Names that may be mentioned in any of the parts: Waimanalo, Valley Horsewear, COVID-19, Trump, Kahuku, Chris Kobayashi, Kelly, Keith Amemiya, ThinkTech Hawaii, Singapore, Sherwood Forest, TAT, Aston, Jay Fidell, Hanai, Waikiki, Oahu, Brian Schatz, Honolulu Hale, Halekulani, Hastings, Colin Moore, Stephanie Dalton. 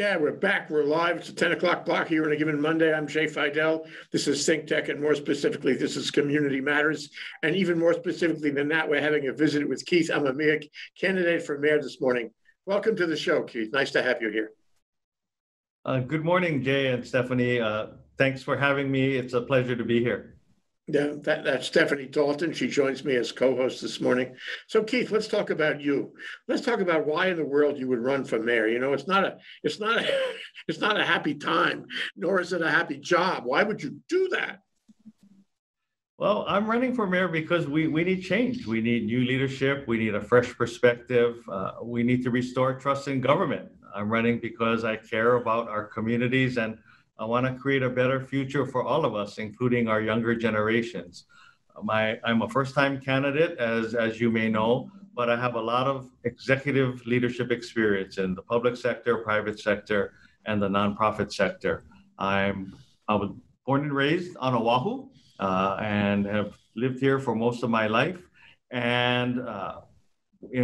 Yeah, we're back. We're live. It's a 10 o'clock block here on a given Monday. I'm Jay Fidell. This is ThinkTech, and more specifically, this is Community Matters. And even more specifically than that, we're having a visit with Keith Amemiya, candidate for mayor this morning. Welcome to the show, Keith. Nice to have you here. Good morning, Jay and Stephanie. Thanks for having me. It's a pleasure to be here. Yeah, that's Stephanie Dalton. She joins me as co-host this morning. So, Keith, let's talk about you. Let's talk about why in the world you would run for mayor. You know, it's not a happy time, nor is it a happy job. Why would you do that? Well, I'm running for mayor because we need change. We need new leadership. We need a fresh perspective. We need to restore trust in government. I'm running because I care about our communities, and I want to create a better future for all of us, including our younger generations. I'm a first-time candidate, as you may know, but I have a lot of executive leadership experience in the public sector, private sector, and the nonprofit sector. I was born and raised on Oahu and have lived here for most of my life. And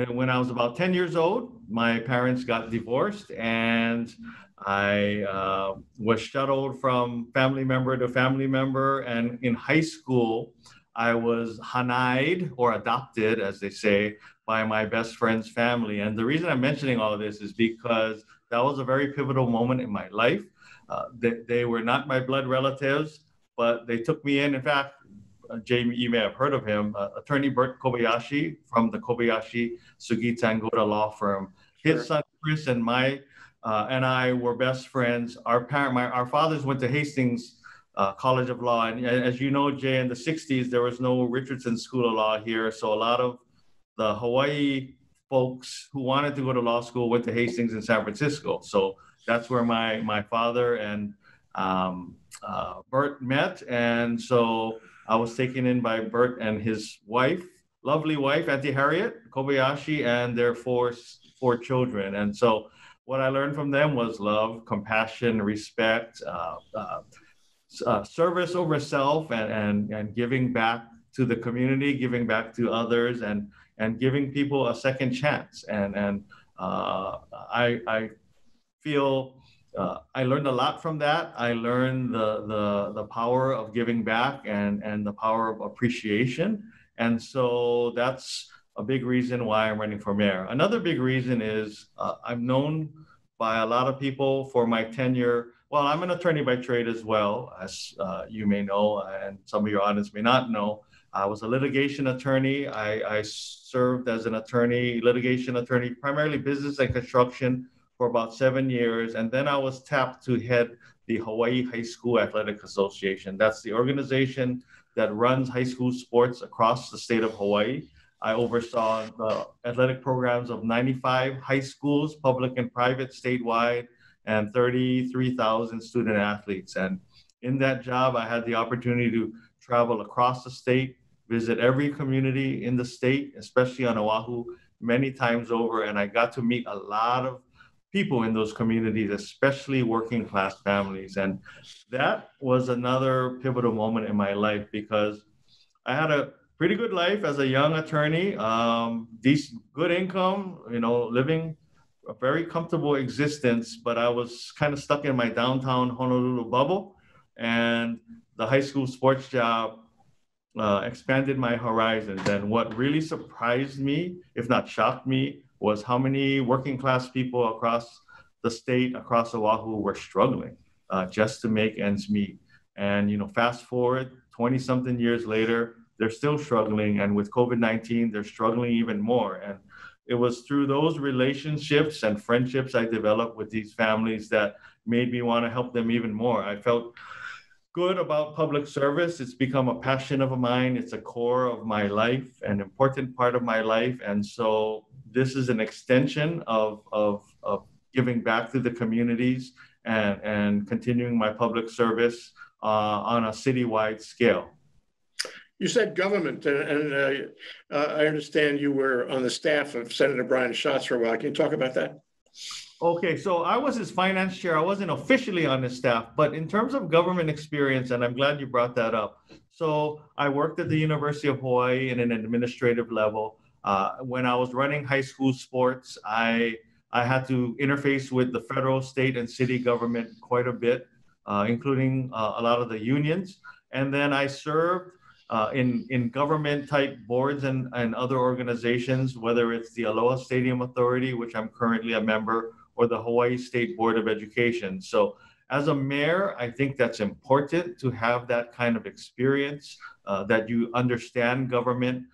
when I was about 10 years old, my parents got divorced, and I was shuttled from family member to family member, and in high school, I was hanai'd, or adopted, as they say, by my best friend's family. And the reason I'm mentioning all this is because that was a very pivotal moment in my life. They were not my blood relatives, but they took me in. In fact, Jay, you may have heard of him, attorney Burt Kobayashi from the Kobayashi Sugita Angoda Law Firm. Sure. His son Chris and my and I were best friends. Our fathers went to Hastings College of Law. And as you know, Jay, in the 60s, there was no Richardson School of Law here. So a lot of the Hawaii folks who wanted to go to law school went to Hastings in San Francisco. So that's where my father and Bert met. And so I was taken in by Bert and his wife, lovely wife, Auntie Harriet Kobayashi, and their four children. And so what I learned from them was love, compassion, respect, service over self, and giving back to the community, giving back to others, and giving people a second chance. And I feel I learned a lot from that. I learned the power of giving back and the power of appreciation. And so that's a big reason why I'm running for mayor. Another big reason is I'm known by a lot of people for my tenure. Well, I'm an attorney by trade as well, as you may know, and some of your audience may not know. I was a litigation attorney. I served as an attorney, litigation attorney, primarily business and construction for about 7 years. And then I was tapped to head the Hawaii High School Athletic Association. That's the organization that runs high school sports across the state of Hawaii. I oversaw the athletic programs of 95 high schools, public and private, statewide, and 33,000 student athletes. And in that job, I had the opportunity to travel across the state, visit every community in the state, especially on Oahu, many times over. And I got to meet a lot of people in those communities, especially working class families. And that was another pivotal moment in my life, because I had a pretty good life as a young attorney, decent, good income, you know, living a very comfortable existence, but I was kind of stuck in my downtown Honolulu bubble, and the high school sports job expanded my horizons. And what really surprised me, if not shocked me, was how many working class people across the state, across Oahu, were struggling just to make ends meet. And, you know, fast forward 20 something years later, they're still struggling, and with COVID-19, they're struggling even more. And it was through those relationships and friendships I developed with these families that made me want to help them even more. I felt good about public service. It's become a passion of mine. It's a core of my life, an important part of my life. And so this is an extension of giving back to the communities and continuing my public service on a citywide scale. You said government, and I understand you were on the staff of Senator Brian Schatz for a while. Can you talk about that? Okay, so I was his finance chair. I wasn't officially on his staff, but in terms of government experience, and I'm glad you brought that up. So I worked at the University of Hawaii in an administrative level. When I was running high school sports, I I had to interface with the federal, state, and city government quite a bit, including a lot of the unions. And then I served in government type boards and other organizations, whether it's the Aloha Stadium Authority, which I'm currently a member, or the Hawaii State Board of Education. So as a mayor, I think that's important to have that kind of experience, that you understand government.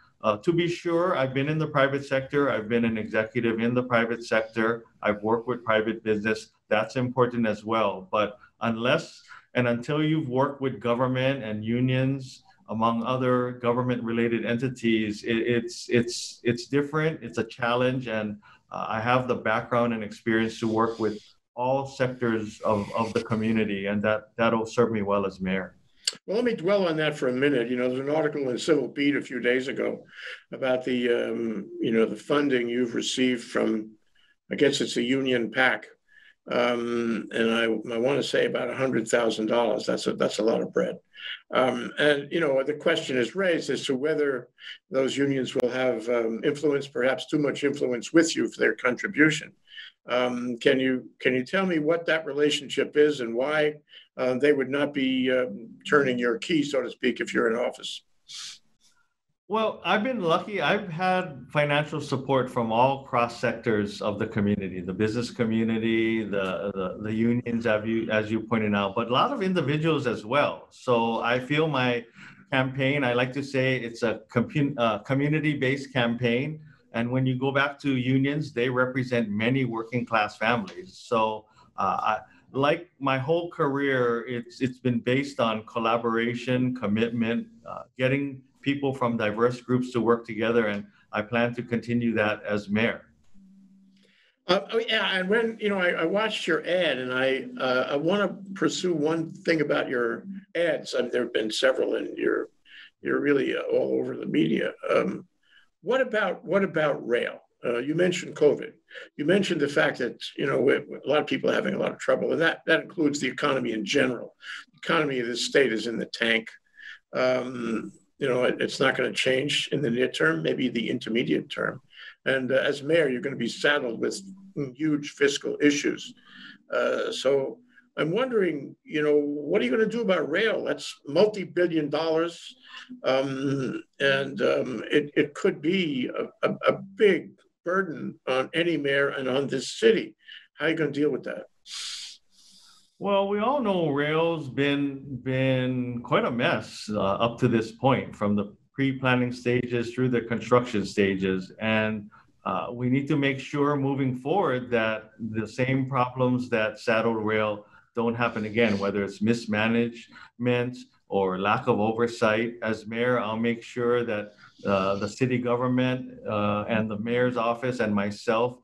To be sure, I've been in the private sector. I've been an executive in the private sector. I've worked with private business. That's important as well. But unless and until you've worked with government and unions, among other government-related entities, it's different. It's a challenge. And I have the background and experience to work with all sectors of the community, and that'll serve me well as mayor. Well, let me dwell on that for a minute. You know, there's an article in Civil Beat a few days ago about the, you know, the funding you've received from, I guess it's the Union PAC, and I want to say about $100,000. That's a lot of bread. And, you know, the question is raised as to whether those unions will have influence, perhaps too much influence with you for their contribution. Can you tell me what that relationship is and why they would not be turning your key, so to speak, if you're in office? Well, I've been lucky. I've had financial support from all cross sectors of the community, the business community, the unions, as you pointed out, but a lot of individuals as well. So I feel my campaign, I like to say it's a community-based campaign. And when you go back to unions, they represent many working class families. So like my whole career, it's been based on collaboration, commitment, getting people from diverse groups to work together. And I plan to continue that as mayor. Yeah, and when, you know, I watched your ad, and I want to pursue one thing about your ads. There have been several, and you're really all over the media. What about rail? You mentioned COVID. You mentioned the fact that, you know, a lot of people are having a lot of trouble, and that includes the economy in general. The economy of this state is in the tank. You know, it's not going to change in the near term, maybe the intermediate term. And as mayor, you're going to be saddled with huge fiscal issues. So I'm wondering, you know, what are you going to do about rail? That's multi-billion dollars. It could be a big burden on any mayor and on this city. How are you going to deal with that? Well, we all know rail's been quite a mess up to this point, from the pre-planning stages through the construction stages. And we need to make sure moving forward that the same problems that saddled rail don't happen again, whether it's mismanagement or lack of oversight. As mayor, I'll make sure that the city government and the mayor's office and myself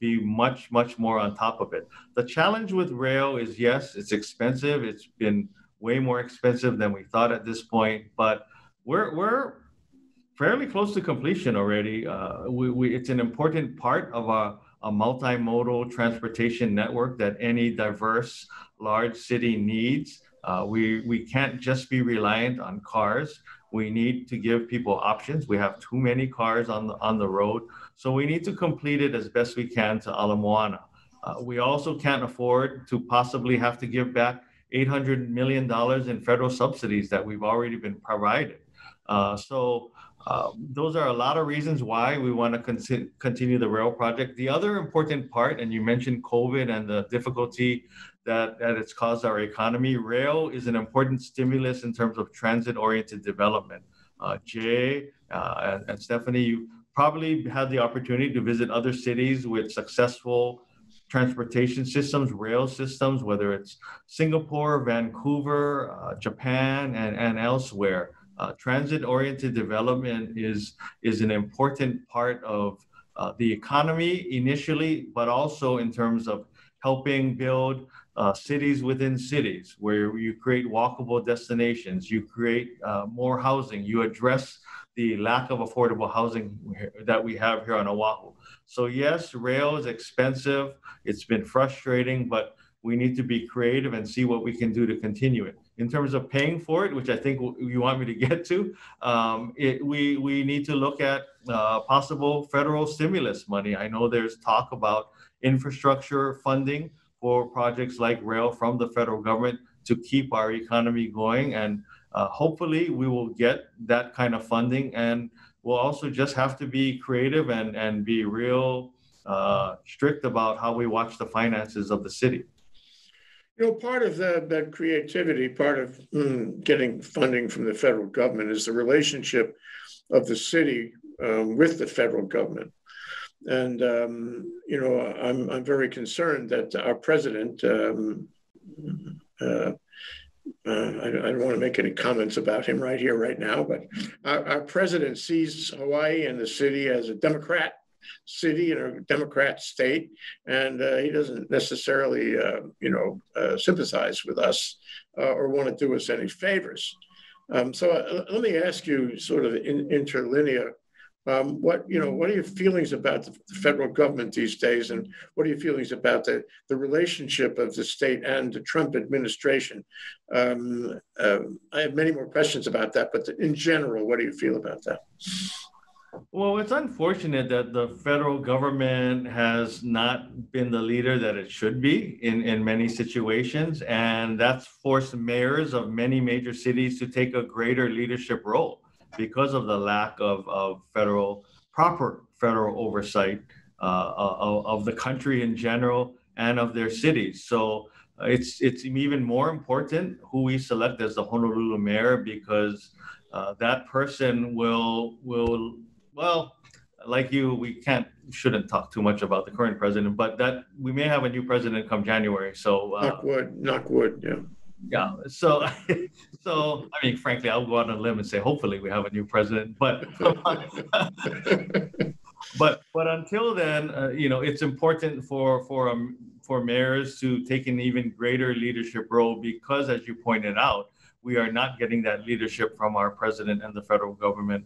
be much, much more on top of it. The challenge with rail is, yes, it's expensive. It's been way more expensive than we thought at this point, but we're fairly close to completion already. It's an important part of a multimodal transportation network that any diverse large city needs. We can't just be reliant on cars. We need to give people options. We have too many cars on the road. So we need to complete it as best we can to Ala Moana. We also can't afford to possibly have to give back $800 million in federal subsidies that we've already been provided. Those are a lot of reasons why we want to continue the rail project. The other important part, and you mentioned COVID and the difficulty that it's caused our economy, rail is an important stimulus in terms of transit-oriented development. Jay and Stephanie, you probably had the opportunity to visit other cities with successful transportation systems, rail systems, whether it's Singapore, Vancouver, Japan, and elsewhere. Transit-oriented development is an important part of the economy initially, but also in terms of helping build cities within cities, where you create walkable destinations, you create more housing, you address the lack of affordable housing that we have here on Oahu. So yes, rail is expensive, it's been frustrating, but we need to be creative and see what we can do to continue it. In terms of paying for it, which I think you want me to get to, we need to look at possible federal stimulus money. I know there's talk about infrastructure funding for projects like rail from the federal government to keep our economy going. And hopefully we will get that kind of funding, and we'll also just have to be creative and be real strict about how we watch the finances of the city. You know, part of that creativity, part of getting funding from the federal government is the relationship of the city with the federal government. And, you know, I'm very concerned that our president, I don't want to make any comments about him right here, right now, but our president sees Hawaii and the city as a Democrat city and a Democrat state, and he doesn't necessarily, you know, sympathize with us or want to do us any favors. So let me ask you, sort of interlinear, what are your feelings about the federal government these days, and what are your feelings about the relationship of the state and the Trump administration? I have many more questions about that, but in general, what do you feel about that? Well, it's unfortunate that the federal government has not been the leader that it should be in many situations, and that's forced mayors of many major cities to take a greater leadership role because of the lack of proper federal oversight of the country in general and of their cities. So it's even more important who we select as the Honolulu mayor, because that person will. Well, like you, we shouldn't talk too much about the current president, but that we may have a new president come January. So knock wood, yeah. Yeah. So I mean, frankly, I'll go out on a limb and say, hopefully, we have a new president. But but until then, you know, it's important for mayors to take an even greater leadership role, because, as you pointed out, we are not getting that leadership from our president and the federal government.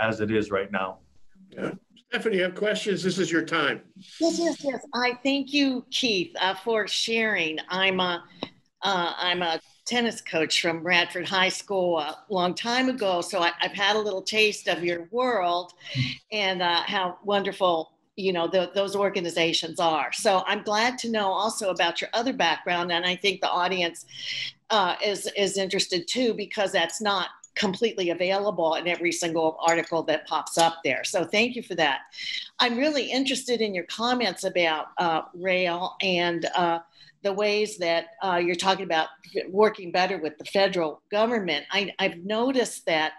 As it is right now. Yeah. Stephanie, you have questions? This is your time. Yes. I thank you, Keith, for sharing. I'm a tennis coach from Radford High School a long time ago, so I've had a little taste of your world and how wonderful, you know, those organizations are. So I'm glad to know also about your other background, and I think the audience is interested too, because that's not completely available in every single article that pops up there. So thank you for that. I'm really interested in your comments about rail and the ways that you're talking about working better with the federal government. I've noticed that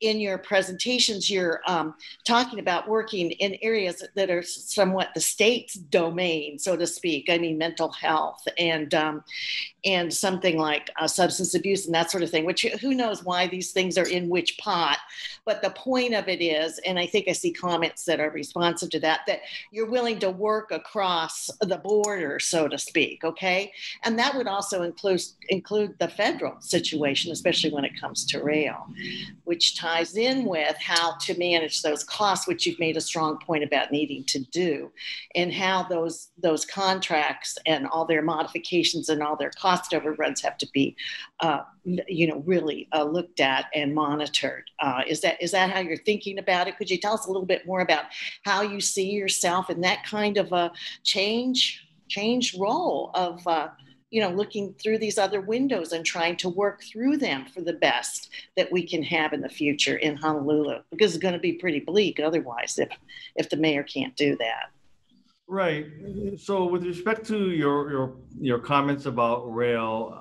in your presentations, you're talking about working in areas that are somewhat the state's domain, so to speak. I mean, mental health and something like substance abuse and that sort of thing, which who knows why these things are in which pot. But the point of it is, and I think I see comments that are responsive to that, that you're willing to work across the border, so to speak, okay? And that would also include the federal situation, especially when it comes to rail, which ties in with how to manage those costs, which you've made a strong point about needing to do, and how those contracts and all their modifications and all their costs overruns have to be, really looked at and monitored. Is that how you're thinking about it? Could you tell us a little bit more about how you see yourself in that kind of a change role of, looking through these other windows and trying to work through them for the best that we can have in the future in Honolulu? Because it's going to be pretty bleak otherwise if the mayor can't do that. Right. So with respect to your comments about rail,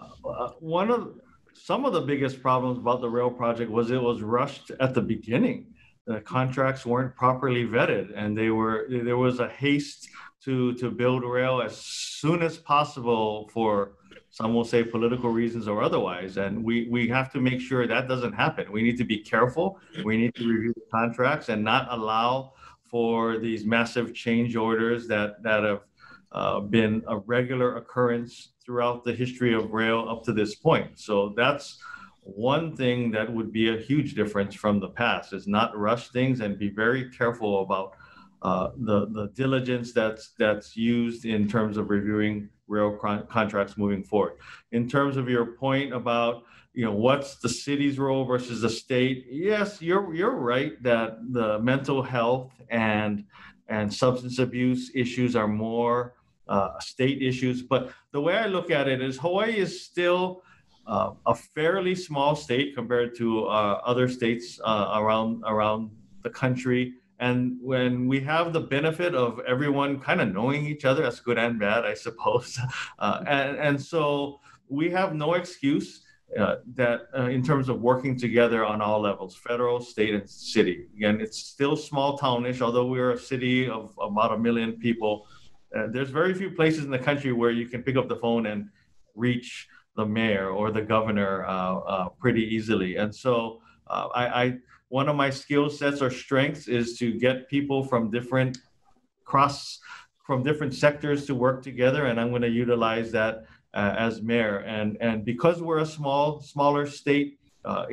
some of the biggest problems about the rail project was it was rushed at the beginning. The contracts weren't properly vetted, and there was a haste to build rail as soon as possible for, some will say, political reasons or otherwise. And we have to make sure that doesn't happen. We need to be careful. We need to review the contracts and not allow for these massive change orders that have been a regular occurrence throughout the history of rail up to this point. So that's one thing that would be a huge difference from the past, is not rush things and be very careful about the diligence that's used in terms of reviewing rail contracts moving forward. In terms of your point about, you know, what's the city's role versus the state? Yes, you're right that the mental health and substance abuse issues are more state issues. But the way I look at it is Hawaii is still a fairly small state compared to other states around the country. And when we have the benefit of everyone kind of knowing each other, that's good and bad, I suppose. And so we have no excuse that in terms of working together on all levels, federal, state, and city. Again, it's still small townish, although we're a city of about 1 million people. There's very few places in the country where you can pick up the phone and reach the mayor or the governor pretty easily. And so one of my skill sets or strengths is to get people from different sectors to work together, and I'm going to utilize that as mayor. And because we're a smaller state,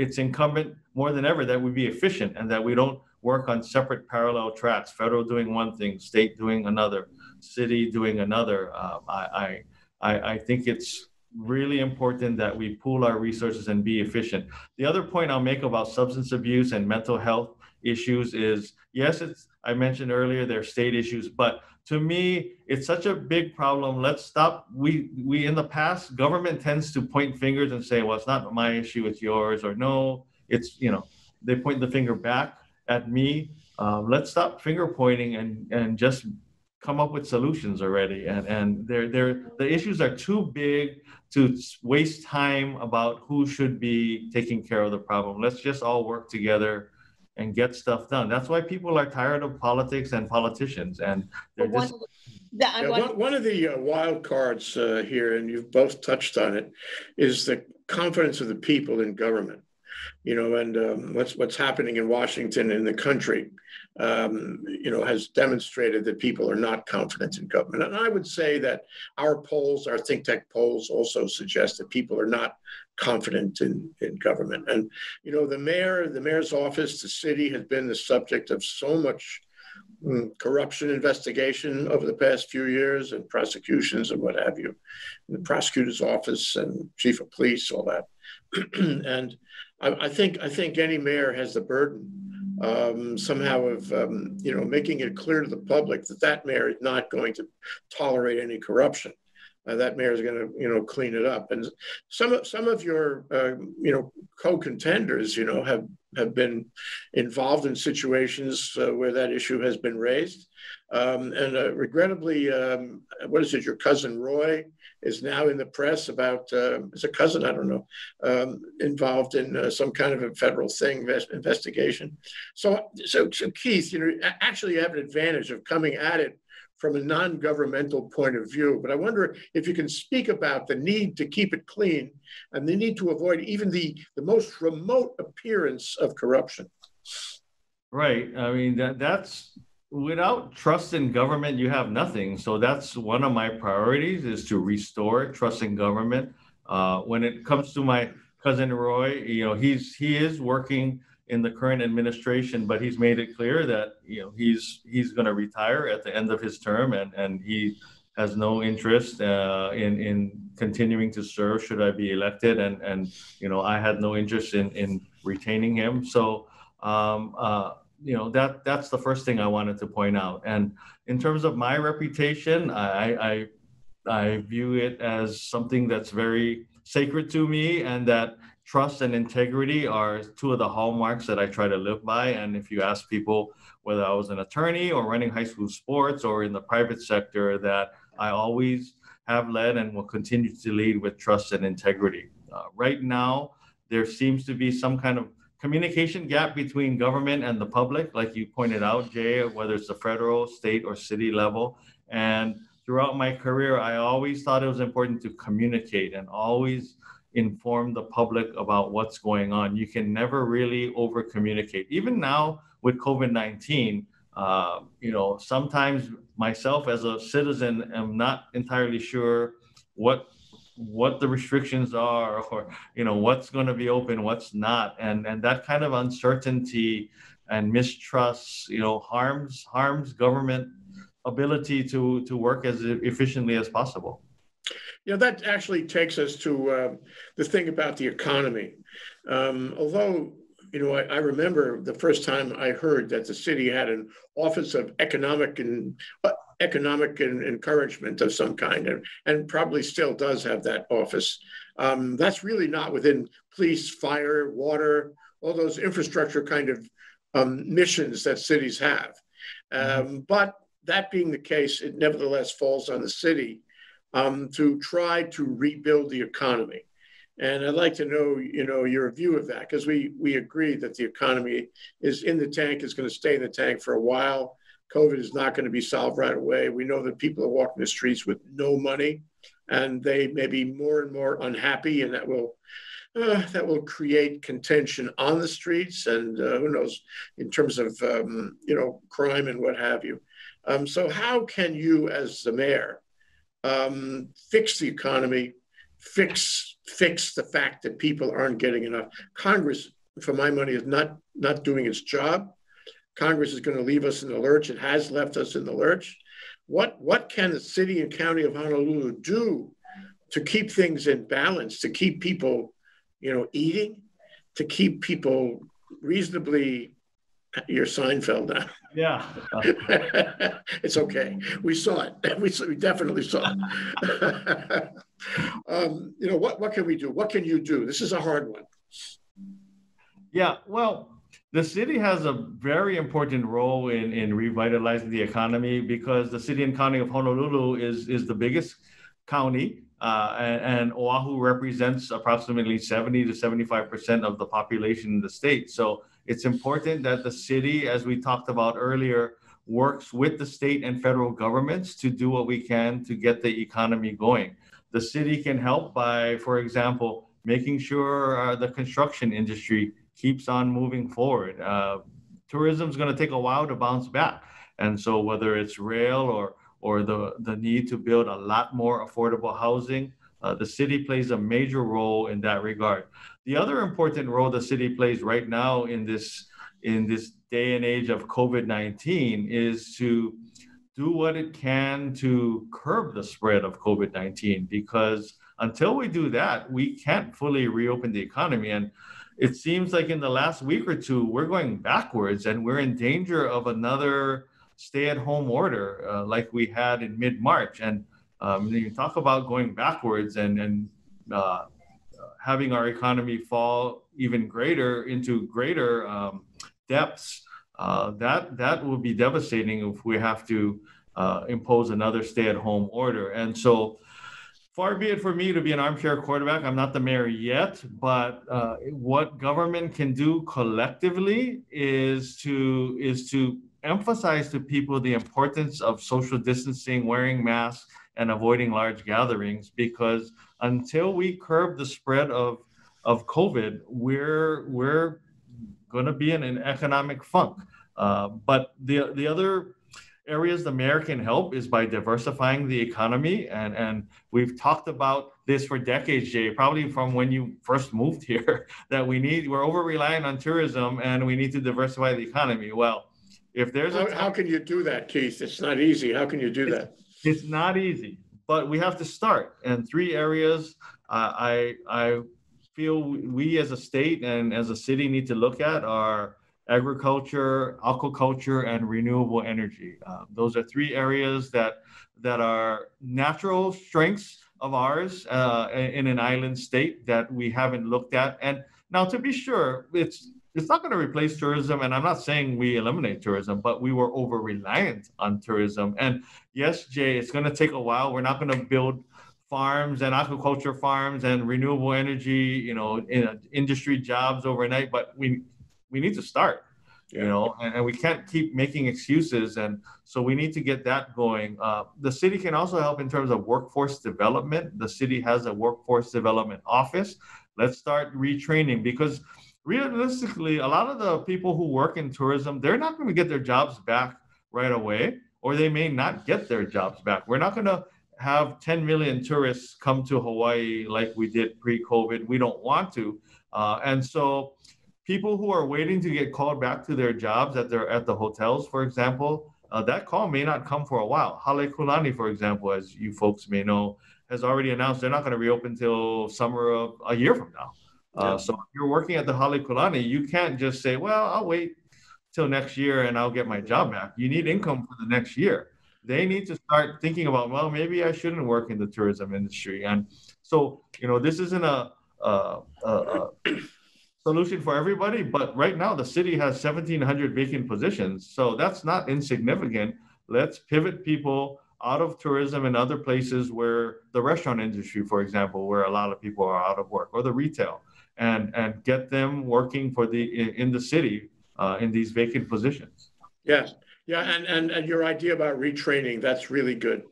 it's incumbent more than ever that we be efficient and that we don't work on separate parallel tracks, federal doing one thing, state doing another, city doing another. I think it's really important that we pool our resources and be efficient. The other point I'll make about substance abuse and mental health issues is, yes, I mentioned earlier, they're state issues, but to me, it's such a big problem. Let's stop. We in the past, government tends to point fingers and say, well, it's not my issue, it's yours, or no, it's, they point the finger back at me. Let's stop finger pointing and just come up with solutions already. And the issues are too big to waste time about who should be taking care of the problem. Let's just all work together and get stuff done. That's why people are tired of politics and politicians. And they're one of the wild cards here, and you've both touched on it, is the confidence of the people in government. And what's happening in Washington and the country, has demonstrated that people are not confident in government. And I would say that our polls, our ThinkTech polls, also suggest that people are not confident in government. And, the mayor's office, the city has been the subject of so much corruption investigation over the past few years and prosecutions and what have you, and the prosecutor's office and chief of police, all that. And I think any mayor has the burden somehow of making it clear to the public that mayor is not going to tolerate any corruption. That mayor is going to clean it up. And some of your co-contenders have been involved in situations where that issue has been raised. Regrettably, your cousin Roy is now in the press about, it's a cousin, I don't know, involved in some kind of a federal thing, investigation. So Keith, actually you have an advantage of coming at it from a non-governmental point of view, but I wonder if you can speak about the need to keep it clean and the need to avoid even the most remote appearance of corruption. Right, I mean, that's, without trust in government, you have nothing. So that's one of my priorities, is to restore trust in government. When it comes to my cousin Roy, he is working in the current administration, but he's made it clear that he's going to retire at the end of his term, and he has no interest in continuing to serve should I be elected, and I had no interest in retaining him. So that's the first thing I wanted to point out. And in terms of my reputation, I view it as something that's very sacred to me, and that trust and integrity are two of the hallmarks that I try to live by. And if you ask people whether I was an attorney or running high school sports or in the private sector, that I always have led and will continue to lead with trust and integrity. Right now, there seems to be some kind of communication gap between government and the public, like you pointed out, Jay, whether it's the federal, state, or city level. And throughout my career, I always thought it was important to communicate and always inform the public about what's going on. You can never really over communicate. Even now with COVID-19, sometimes myself as a citizen am not entirely sure what the restrictions are, or what's going to be open, what's not, and that kind of uncertainty and mistrust harms government ability to work as efficiently as possible. That actually takes us to the thing about the economy. Although, I remember the first time I heard that the city had an Office of Economic and economic encouragement of some kind, and probably still does have that office. That's really not within police, fire, water, all those infrastructure kind of missions that cities have. But that being the case, it nevertheless falls on the city to try to rebuild the economy. And I'd like to know, your view of that, because we agree that the economy is in the tank, is going to stay in the tank for a while. COVID is not going to be solved right away. We know that people are walking the streets with no money, and they may be more and more unhappy, and that will create contention on the streets, and who knows in terms of crime and what have you. So how can you, as the mayor, fix the economy, fix the fact that people aren't getting enough? Congress, for my money, is not doing its job. Congress is going to leave us in the lurch. It has left us in the lurch. What can the city and county of Honolulu do to keep things in balance, to keep people, eating, to keep people reasonably? You're Seinfeld now. Yeah. It's okay. We saw it. We definitely saw it. What can we do? What can you do? This is a hard one. Yeah, well, the city has a very important role in revitalizing the economy, because the city and county of Honolulu is the biggest county, and Oahu represents approximately 70 to 75% of the population in the state. So it's important that the city, as we talked about earlier, works with the state and federal governments to do what we can to get the economy going. The city can help by, for example, making sure the construction industry keeps on moving forward. Tourism is going to take a while to bounce back. And so whether it's rail or the need to build a lot more affordable housing, the city plays a major role in that regard. The other important role the city plays right now in this day and age of COVID-19 is to do what it can to curb the spread of COVID-19, because until we do that, we can't fully reopen the economy. And it seems like in the last week or two, we're going backwards, and we're in danger of another stay-at-home order like we had in mid-March. And you talk about going backwards and having our economy fall even into greater depths. That will be devastating if we have to impose another stay-at-home order. And so, far be it for me to be an armchair quarterback. I'm not the mayor yet, but what government can do collectively is to emphasize to people the importance of social distancing, wearing masks, and avoiding large gatherings, because until we curb the spread of COVID, we're going to be in an economic funk. But the other areas the mayor can help is by diversifying the economy. And we've talked about this for decades, Jay, probably from when you first moved here, that we're over-reliant on tourism and we need to diversify the economy. Well, if there's how can you do that, Keith? It's not easy. How can you do that? It's not easy, but we have to start. And three areas I feel we as a state and as a city need to look at are agriculture, aquaculture, and renewable energy. Those are three areas that are natural strengths of ours in an island state that we haven't looked at. And now, to be sure, it's not going to replace tourism, and I'm not saying we eliminate tourism, but we were over-reliant on tourism. And yes, Jay, it's going to take a while. We're not going to build farms and aquaculture farms and renewable energy, industry jobs overnight, but we need to start, and we can't keep making excuses. And so we need to get that going. The city can also help in terms of workforce development. The city has a workforce development office. Let's start retraining, because realistically, a lot of the people who work in tourism, they're not going to get their jobs back right away, or they may not get their jobs back. We're not going to have 10 million tourists come to Hawaii like we did pre-COVID. We don't want to. And so people who are waiting to get called back to their jobs at the hotels, for example, that call may not come for a while. Halekulani, for example, as you folks may know, has already announced they're not going to reopen till summer of a year from now. So if you're working at the Halekulani, you can't just say, well, I'll wait till next year and I'll get my job back. You need income for the next year. they need to start thinking about, well, maybe I shouldn't work in the tourism industry. And so, you know, this isn't a solution for everybody, but right now the city has 1,700 vacant positions. So that's not insignificant. Let's pivot people out of tourism and other places where the restaurant industry, for example, where a lot of people are out of work, or the retail, and get them working for in the city in these vacant positions. Yes. Yeah, and your idea about retraining, that's really good.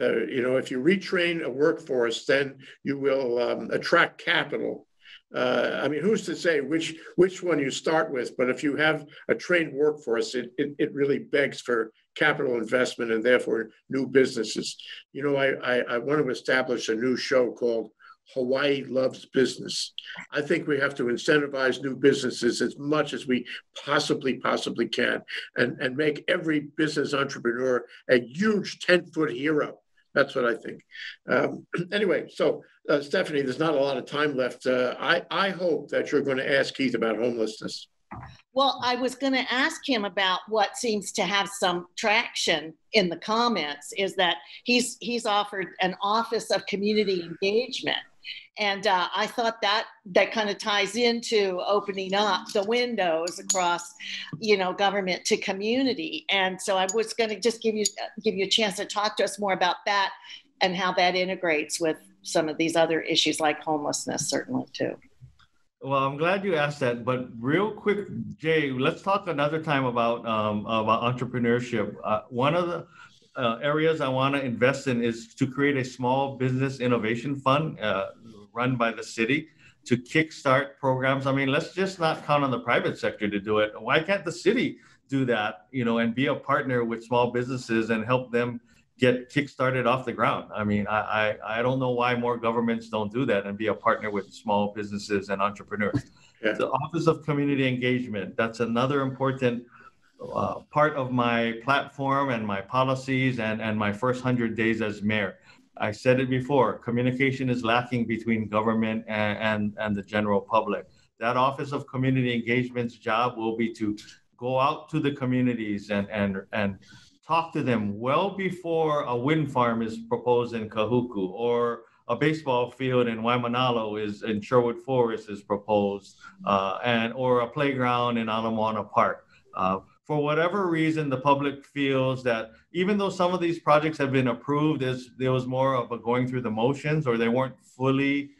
You know, if you retrain a workforce, then you will attract capital. I mean, who's to say which one you start with? But if you have a trained workforce, it really begs for capital investment and therefore new businesses. You know, I want to establish a new show called Hawaii Loves Business. I think we have to incentivize new businesses as much as we possibly can, and make every business entrepreneur a huge 10-foot hero. That's what I think. Anyway, so Stephanie, there's not a lot of time left. I hope that you're going to ask Keith about homelessness. Well, I was going to ask him about what seems to have some traction in the comments, is that he's offered an Office of Community Engagement. And I thought that kind of ties into opening up the windows across, you know, government to community. And so I was going to just give you a chance to talk to us more about that and how that integrates with some of these other issues like homelessness, certainly, too. Well, I'm glad you asked that. But real quick, Jay, let's talk another time about entrepreneurship. One of the areas I want to invest in is to create a small business innovation fund run by the city to kickstart programs. I mean, let's just not count on the private sector to do it. Why can't the city do that, you know, and be a partner with small businesses and help them get kickstarted off the ground? I mean, I don't know why more governments don't do that and be a partner with small businesses and entrepreneurs. Yeah. The Office of Community Engagement, that's another important part of my platform and my policies and my first 100 days as mayor. I said it before, communication is lacking between government and the general public. That Office of Community Engagement's job will be to go out to the communities and talk to them well before a wind farm is proposed in Kahuku, or a baseball field in Waimanalo is in Sherwood Forest is proposed, or a playground in Ala Moana Park. For whatever reason, the public feels that even though some of these projects have been approved, there was more of a going through the motions, or they weren't fully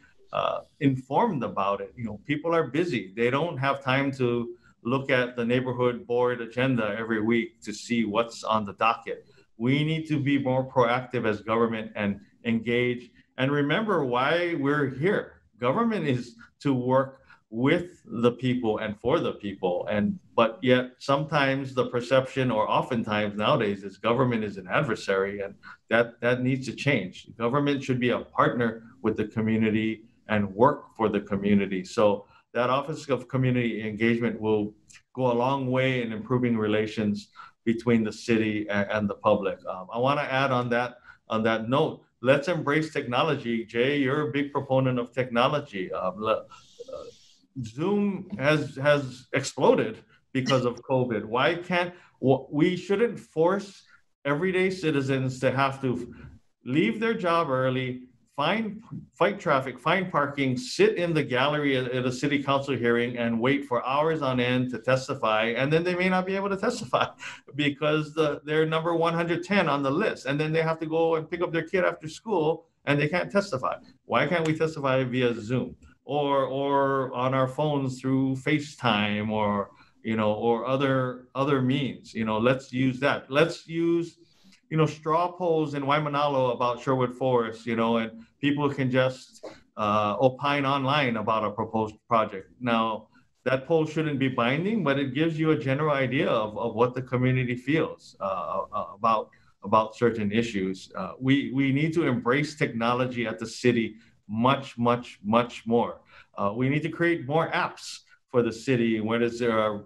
informed about it. You know, people are busy; they don't have time to look at the neighborhood board agenda every week to see what's on the docket. We need to be more proactive as government and engage and remember why we're here. Government is to work with the people and for the people. But yet sometimes the perception, or oftentimes nowadays, is government is an adversary, and that needs to change. Government should be a partner with the community and work for the community. So that Office of Community Engagement will go a long way in improving relations between the city and the public. I want to add on that note, let's embrace technology. Jay, you're a big proponent of technology. Zoom has exploded because of COVID. Why can't we shouldn't force everyday citizens to have to leave their job early, fight traffic, find parking, sit in the gallery at a city council hearing and wait for hours on end to testify, and then they may not be able to testify because they're number 110 on the list, and then they have to go and pick up their kid after school and they can't testify. Why can't we testify via Zoom or on our phones through FaceTime or other means? You know, let's use that. Let's use straw polls in Waimanalo about Sherwood Forest, and people can just opine online about a proposed project. Now, that poll shouldn't be binding, but it gives you a general idea of what the community feels about certain issues. We need to embrace technology at the city much more. We need to create more apps for the city, whether it's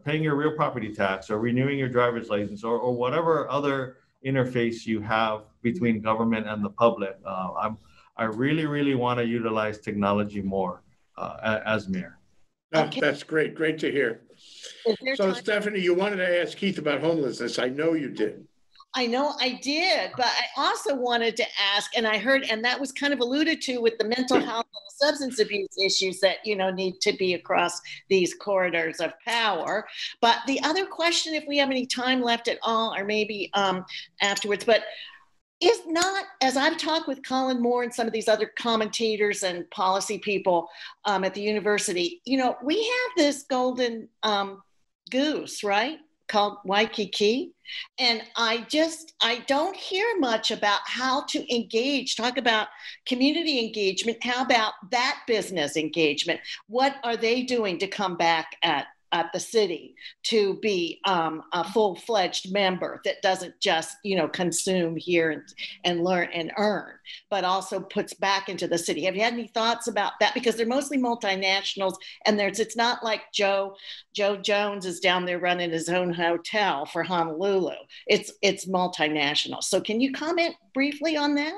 paying your real property tax or renewing your driver's license or whatever other interface you have between government and the public. I really want to utilize technology more as mayor. Okay. That's great to hear. So Stephanie, you wanted to ask Keith about homelessness. I know you did. I know I did, but I also wanted to ask, and I heard, and that was kind of alluded to with the mental health and substance abuse issues that, you know, need to be across these corridors of power. But the other question, if we have any time left at all, or maybe afterwards, but is not, as I've talked with Colin Moore and some of these other commentators and policy people at the university, you know, we have this golden goose, right? Called Waikiki. And I don't hear much about how to engage, talk about community engagement. How about that business engagement? What are they doing to come back at the city to be a full-fledged member that doesn't just, you know, consume here and learn and earn, but also puts back into the city? Have you had any thoughts about that? Because they're mostly multinationals, and it's not like Joe Jones is down there running his own hotel for Honolulu. It's multinational. So can you comment briefly on that?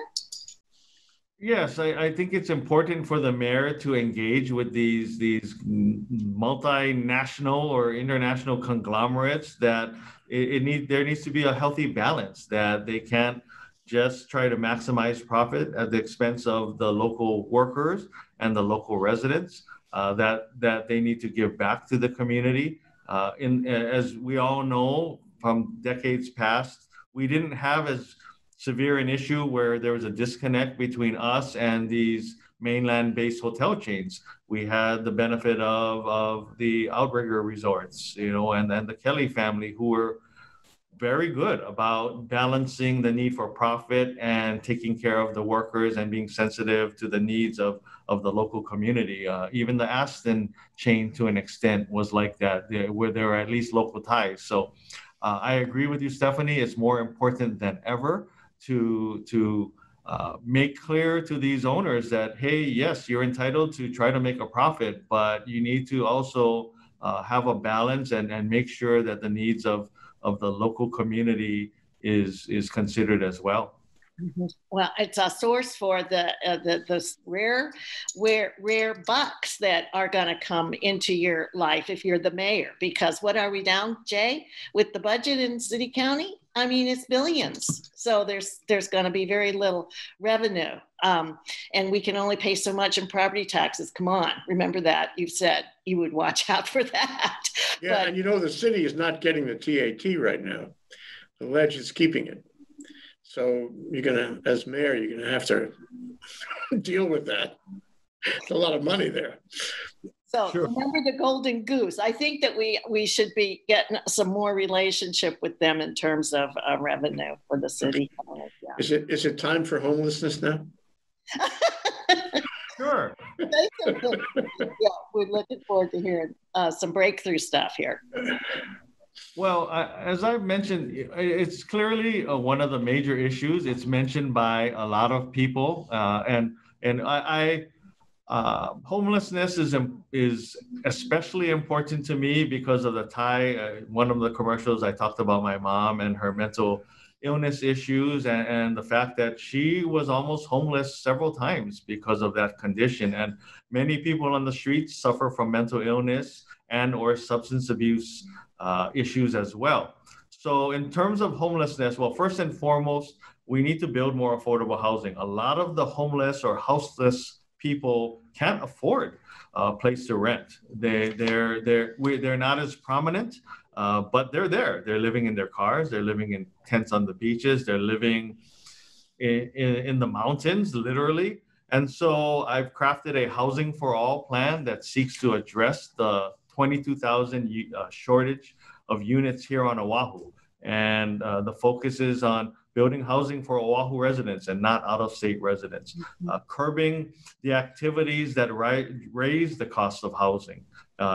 Yes, I think it's important for the mayor to engage with these multinational or international conglomerates, that there needs to be a healthy balance, that they can't just try to maximize profit at the expense of the local workers and the local residents, that they need to give back to the community. As we all know from decades past, we didn't have as severe an issue where there was a disconnect between us and these mainland-based hotel chains. We had the benefit of the Outrigger resorts, you know, and the Kelly family, who were very good about balancing the need for profit and taking care of the workers and being sensitive to the needs of the local community. Even the Aston chain, to an extent, was like that, where there were at least local ties. So I agree with you, Stephanie, it's more important than ever to make clear to these owners that, hey, yes, you're entitled to try to make a profit, but you need to also have a balance and make sure that the needs of the local community is considered as well. Mm-hmm. Well, it's a source for the rare bucks that are going to come into your life if you're the mayor, because what are we down, Jay, with the budget in city county? I mean, it's billions. So there's going to be very little revenue. And we can only pay so much in property taxes. Come on, remember that. You've said you would watch out for that. Yeah, but, and you know, the city is not getting the TAT right now. The ledge is keeping it. So you're gonna, as mayor, you're gonna have to deal with that. It's a lot of money there. So sure. Remember the golden goose. I think that we should be getting some more relationship with them in terms of revenue for the city. Okay. Yeah. Is it time for homelessness now? Sure. Yeah, we're looking forward to hearing some breakthrough stuff here. Well, as I've mentioned, it's clearly one of the major issues. It's mentioned by a lot of people, and homelessness is especially important to me because of the tie. One of the commercials I talked about my mom and her mental illness issues, and the fact that she was almost homeless several times because of that condition. And many people on the streets suffer from mental illness and or substance abuse issues as well. So in terms of homelessness, well, first and foremost, we need to build more affordable housing. A lot of the homeless or houseless people can't afford a place to rent. They're not as prominent, but they're there. They're living in their cars. They're living in tents on the beaches. They're living in the mountains, literally. And so I've crafted a Housing for All plan that seeks to address the 22,000 shortage of units here on Oahu. And the focus is on building housing for Oahu residents and not out-of-state residents, curbing the activities that raise the cost of housing,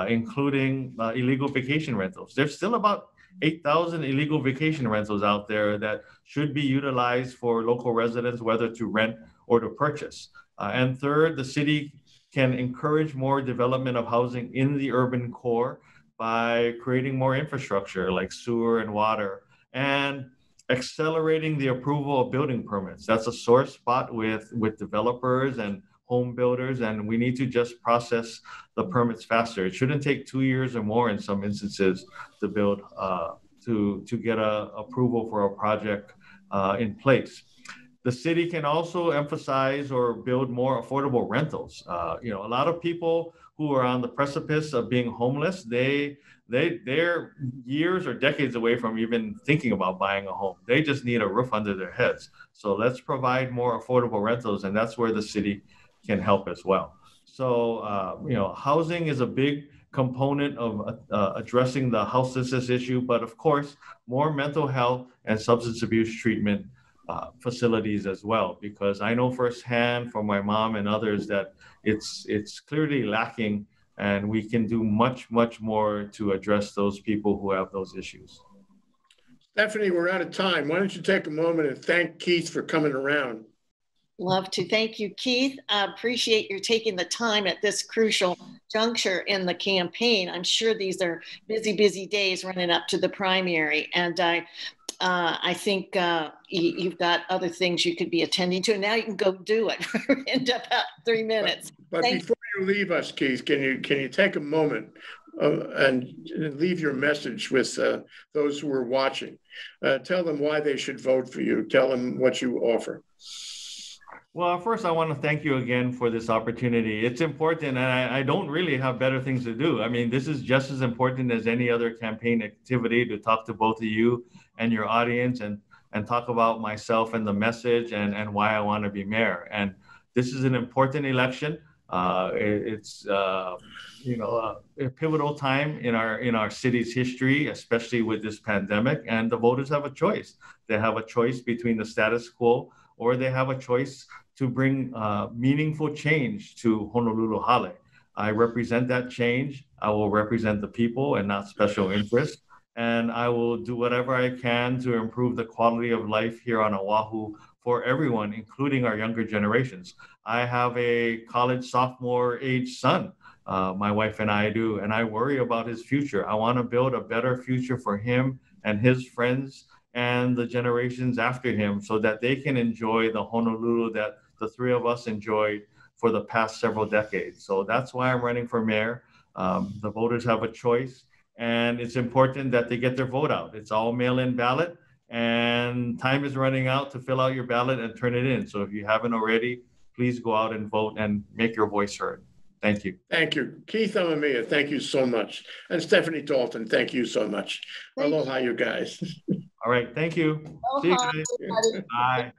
including illegal vacation rentals. There's still about 8,000 illegal vacation rentals out there that should be utilized for local residents, whether to rent or to purchase. And third, the city can encourage more development of housing in the urban core by creating more infrastructure like sewer and water, and accelerating the approval of building permits. That's a sore spot with developers and home builders, and we need to just process the permits faster. It shouldn't take 2 years or more in some instances to build to get a approval for a project in place. The city can also emphasize or build more affordable rentals. A lot of people who are on the precipice of being homeless, they're years or decades away from even thinking about buying a home. They just need a roof under their heads. So let's provide more affordable rentals, and that's where the city can help as well. So housing is a big component of addressing the houselessness issue, but of course, more mental health and substance abuse treatment facilities as well, because I know firsthand from my mom and others that it's clearly lacking, and we can do much, much more to address those people who have those issues. Stephanie, we're out of time. Why don't you take a moment and thank Keith for coming around? Love to. Thank you, Keith. I appreciate you taking the time at this crucial juncture in the campaign. I'm sure these are busy, busy days running up to the primary, and I think you've got other things you could be attending to. Now you can go do it in about 3 minutes. But before you leave us, Keith, can you take a moment and leave your message with those who are watching? Tell them why they should vote for you. Tell them what you offer. Well, first, I want to thank you again for this opportunity. It's important, and I don't really have better things to do. I mean, this is just as important as any other campaign activity to talk to both of you and your audience and talk about myself and the message and why I want to be mayor. And this is an important election. It's a pivotal time in our city's history, especially with this pandemic. And the voters have a choice. They have a choice between the status quo, or they have a choice to bring meaningful change to Honolulu Hale. I represent that change. I will represent the people and not special interests. And I will do whatever I can to improve the quality of life here on Oahu for everyone, including our younger generations. I have a college sophomore age son, my wife and I do, and I worry about his future. I want to build a better future for him and his friends and the generations after him, so that they can enjoy the Honolulu that the three of us enjoyed for the past several decades. So that's why I'm running for mayor. The voters have a choice, and it's important that they get their vote out. It's all mail-in ballot, and time is running out to fill out your ballot and turn it in. So if you haven't already, please go out and vote and make your voice heard. Thank you. Thank you. Keith Amemiya, thank you so much. And Stephanie Dalton, thank you so much. Aloha, you guys. All right. Thank you. Aloha. See you guys. Bye.